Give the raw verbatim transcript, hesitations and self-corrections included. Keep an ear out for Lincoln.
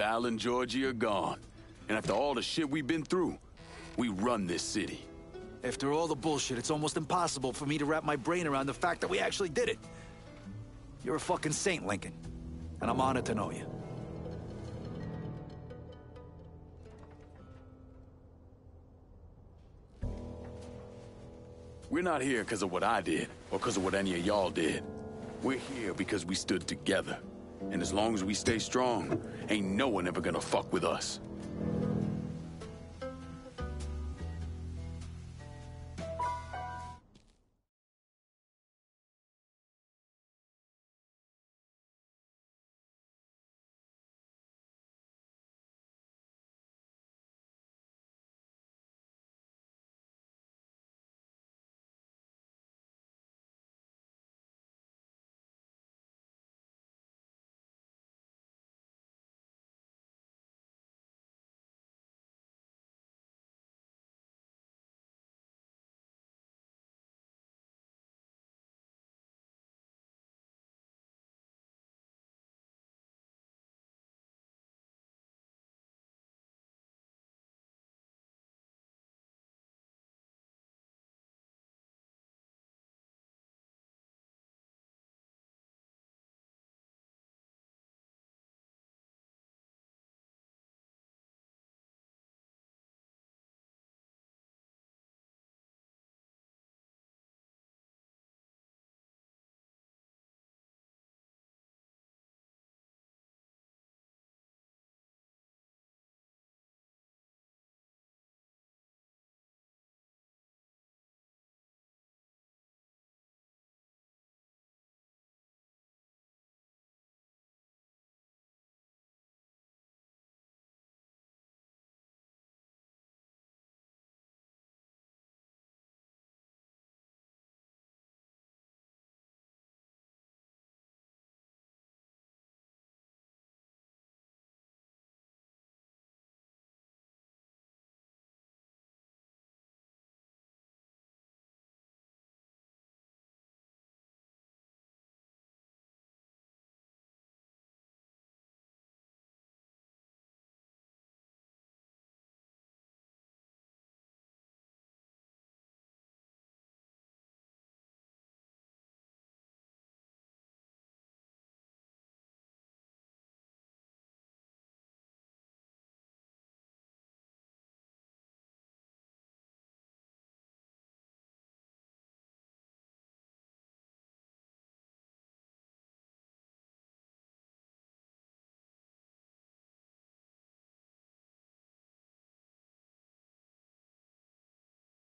Sal and Georgie are gone. And after all the shit we've been through, we run this city. After all the bullshit, it's almost impossible for me to wrap my brain around the fact that we actually did it. You're a fucking saint, Lincoln. And I'm honored to know you. We're not here because of what I did, or because of what any of y'all did. We're here because we stood together. And as long as we stay strong, ain't no one ever gonna fuck with us.